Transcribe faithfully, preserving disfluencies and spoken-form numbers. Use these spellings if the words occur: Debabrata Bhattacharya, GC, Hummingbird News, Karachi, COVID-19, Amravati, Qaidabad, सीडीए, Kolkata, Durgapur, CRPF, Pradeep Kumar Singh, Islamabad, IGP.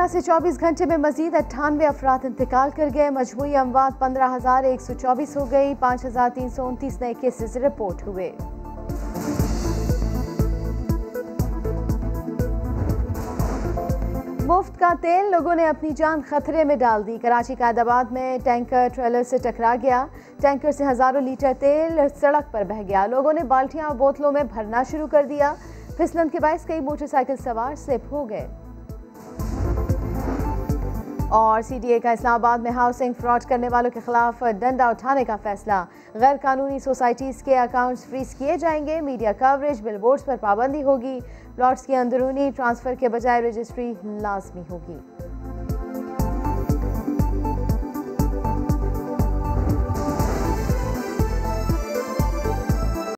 Corona से चौबीस घंटे में मजीद अट्ठानवे अफराद इंतकाल कर गए। मजबूरी अमवात पंद्रह हज़ार एक सौ चौबीस हो गई। पाँच हज़ार तीन सौ उनतीस नए केसेज रिपोर्ट हुए। मुफ्त का तेल, लोगों ने अपनी जान खतरे में डाल दी। कराची कायदाबाद में टैंकर ट्रेलर से टकरा गया। टैंकर से हज़ारों लीटर तेल सड़क पर बह गया। लोगों ने बाल्टियां और बोतलों में भरना शुरू कर दिया। फिसलन के बायस कई मोटरसाइकिल सवार स्लिप हो गए। और सीडीए का इस्लामाबाद में हाउसिंग फ्रॉड करने वालों के खिलाफ डंडा उठाने का फैसला। गैर कानूनी सोसाइटीज़ के अकाउंट्स फ्रीज किए जाएंगे। मीडिया कवरेज, बिलबोर्ड्स पर पाबंदी होगी। प्लॉट्स के अंदरूनी ट्रांसफ़र के बजाय रजिस्ट्री लाजमी होगी।